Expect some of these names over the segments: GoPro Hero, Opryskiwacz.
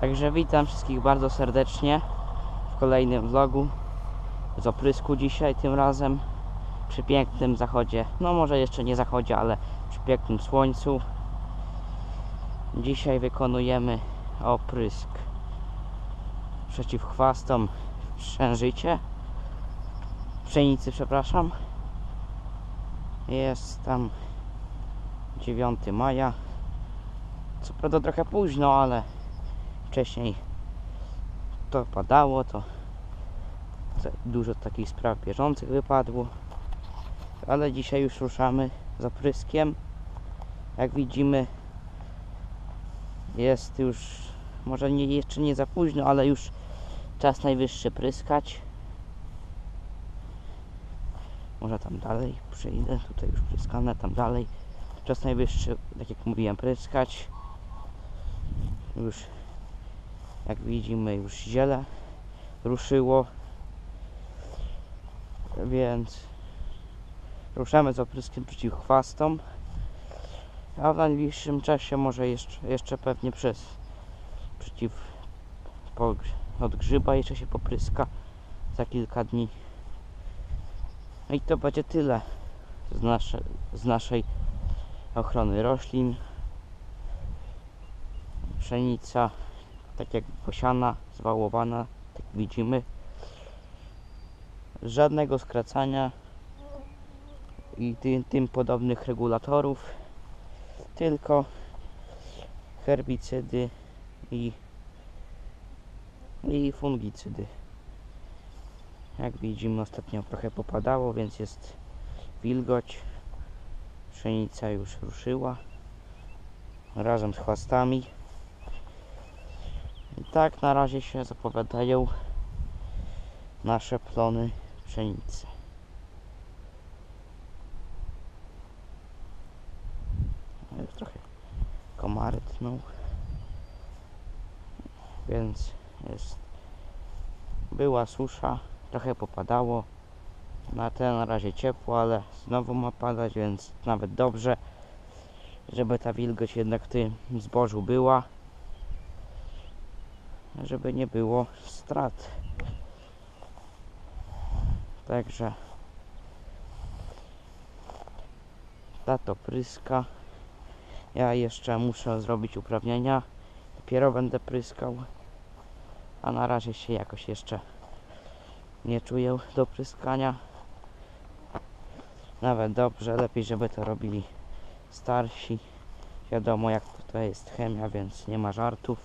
Także witam wszystkich bardzo serdecznie w kolejnym vlogu z oprysku dzisiaj, tym razem przy pięknym zachodzie, no może jeszcze nie zachodzie, ale przy pięknym słońcu. Dzisiaj wykonujemy oprysk przeciw chwastom w pszenicy, przepraszam. Jest tam 9 maja, co prawda trochę późno, ale wcześniej to padało, to dużo takich spraw bieżących wypadło, ale dzisiaj już ruszamy z opryskiem. Jak widzimy, jest już, może nie, jeszcze nie za późno, ale już czas najwyższy pryskać. Może tam dalej przejdę, tutaj już pryskane, tam dalej. Czas najwyższy, tak jak mówiłem, pryskać. Już jak widzimy, już ziele ruszyło, więc ruszamy z opryskiem przeciw chwastom, a w najbliższym czasie może jeszcze pewnie od grzyba jeszcze się popryska za kilka dni. I to będzie tyle z naszej ochrony roślin. Pszenica, tak jak posiana, zwałowana, tak widzimy. Żadnego skracania i tym podobnych regulatorów, tylko herbicydy i fungicydy. Jak widzimy, ostatnio trochę popadało, więc jest wilgoć. Pszenica już ruszyła razem z chwastami. I tak na razie się zapowiadają nasze plony pszenicy. Trochę komary tną, więc była susza, trochę popadało, na razie ciepło, ale znowu ma padać, więc nawet dobrze, żeby ta wilgoć jednak w tym zbożu była, żeby nie było strat. Także tato pryska, ja jeszcze muszę zrobić uprawnienia, dopiero będę pryskał, a na razie się jakoś jeszcze nie czuję do pryskania. Nawet dobrze, lepiej żeby to robili starsi. Wiadomo, jak tutaj jest chemia, więc nie ma żartów.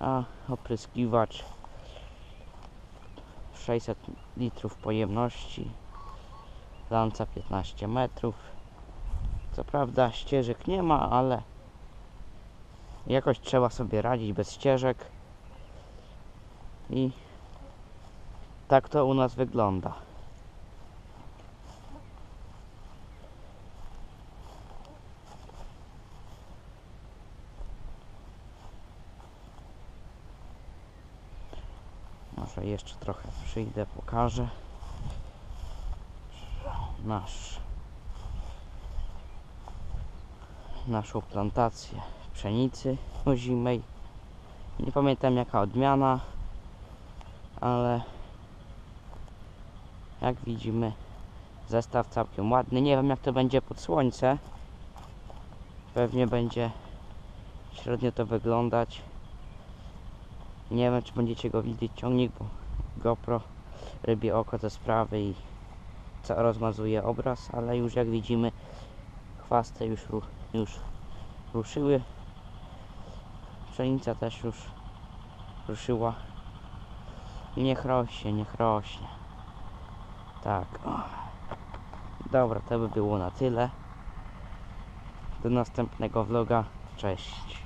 A opryskiwacz 600 litrów pojemności, lanca 15 metrów. Co prawda ścieżek nie ma, ale jakoś trzeba sobie radzić bez ścieżek. I tak to u nas wygląda. Może jeszcze trochę przyjdę, pokażę naszą plantację pszenicy ozimej. Nie pamiętam jaka odmiana, ale jak widzimy, zestaw całkiem ładny. Nie wiem jak to będzie pod słońce, pewnie będzie średnio to wyglądać. Nie wiem czy będziecie go widzieć, ciągnik, bo GoPro rybie oko te sprawy i rozmazuje obraz, ale już jak widzimy, chwasty już ruszyły, pszenica też już ruszyła. Niech rośnie, niech rośnie. Tak. O. Dobra, to by było na tyle. Do następnego vloga. Cześć.